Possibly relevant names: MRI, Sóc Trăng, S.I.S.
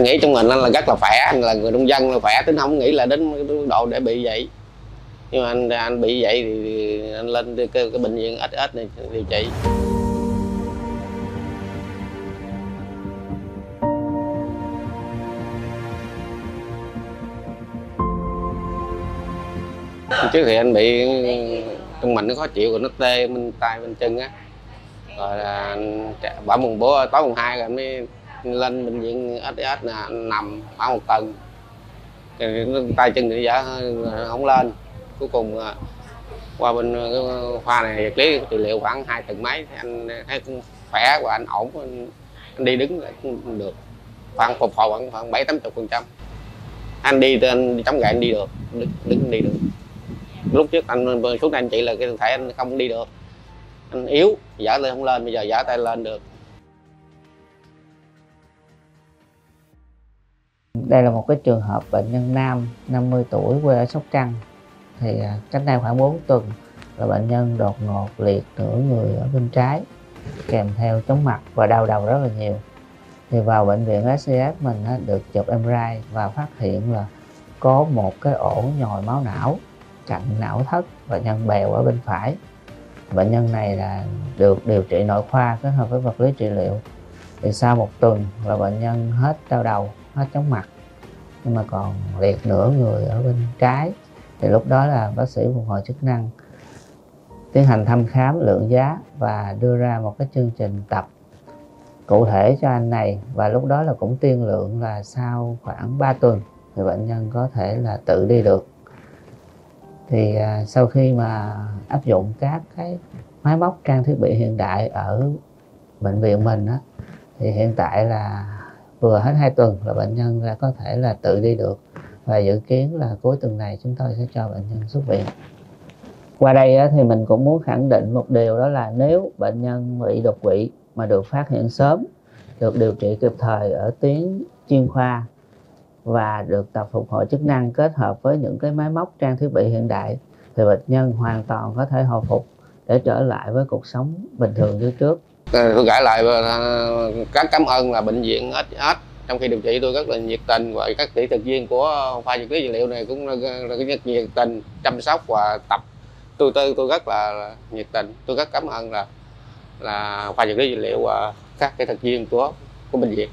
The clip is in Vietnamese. anh nghĩ trong mình anh là rất là khỏe, anh là người nông dân là khỏe, tính không nghĩ là đến độ để bị vậy. Nhưng mà anh bị vậy thì anh lên cái bệnh viện S.I.S này điều trị. Trước thì anh bị trong mình nó khó chịu rồi, nó tê bên tay bên chân á, rồi bỏ mùng bữa tối mùng 2 rồi anh mới lên bệnh viện S.I.S là nằm khoảng một tuần, tay chân thì giả không lên. Cuối cùng qua bên cái khoa này vật lý trị liệu khoảng 2 tuần mấy thì anh thấy cũng khỏe và anh ổn, anh đi đứng lại cũng được, khoảng phục hồi khoảng 70-80%. Anh đi chống gậy anh đi được, đứng đi được. Lúc trước anh xuống anh chị là cái thể anh không đi được, anh yếu giở tay không lên, bây giờ giở tay lên được. Đây là một cái trường hợp bệnh nhân nam 50 tuổi quê ở Sóc Trăng. Thì cách đây khoảng 4 tuần là bệnh nhân đột ngột liệt nửa người ở bên trái, kèm theo chóng mặt và đau đầu rất là nhiều. Thì vào bệnh viện S.I.S mình được chụp MRI và phát hiện là có một cái ổ nhồi máu não, cạnh não thất và nhân bèo ở bên phải. Bệnh nhân này là được điều trị nội khoa kết hợp với vật lý trị liệu. Thì sau 1 tuần là bệnh nhân hết đau đầu, hết chóng mặt, nhưng mà còn liệt nửa người ở bên trái. Thì lúc đó là bác sĩ phục hồi chức năng tiến hành thăm khám, lượng giá và đưa ra một cái chương trình tập cụ thể cho anh này. Và lúc đó là cũng tiên lượng là sau khoảng 3 tuần thì bệnh nhân có thể là tự đi được. Thì sau khi mà áp dụng các cái máy móc trang thiết bị hiện đại ở bệnh viện mình á, thì hiện tại là vừa hết 2 tuần là bệnh nhân đã có thể là tự đi được. Và dự kiến là cuối tuần này chúng tôi sẽ cho bệnh nhân xuất viện. Qua đây thì mình cũng muốn khẳng định một điều, đó là nếu bệnh nhân bị đột quỵ mà được phát hiện sớm, được điều trị kịp thời ở tuyến chuyên khoa và được tập phục hồi chức năng kết hợp với những cái máy móc trang thiết bị hiện đại, thì bệnh nhân hoàn toàn có thể hồi phục để trở lại với cuộc sống bình thường như trước. Tôi gửi lại các cảm ơn là bệnh viện S.I.S trong khi điều trị tôi rất là nhiệt tình, và các kỹ thuật viên của khoa vật lý trị liệu này cũng là rất nhiệt tình chăm sóc và tập tôi rất là nhiệt tình. Tôi rất cảm ơn là khoa vật lý trị liệu và các kỹ thuật viên của bệnh viện.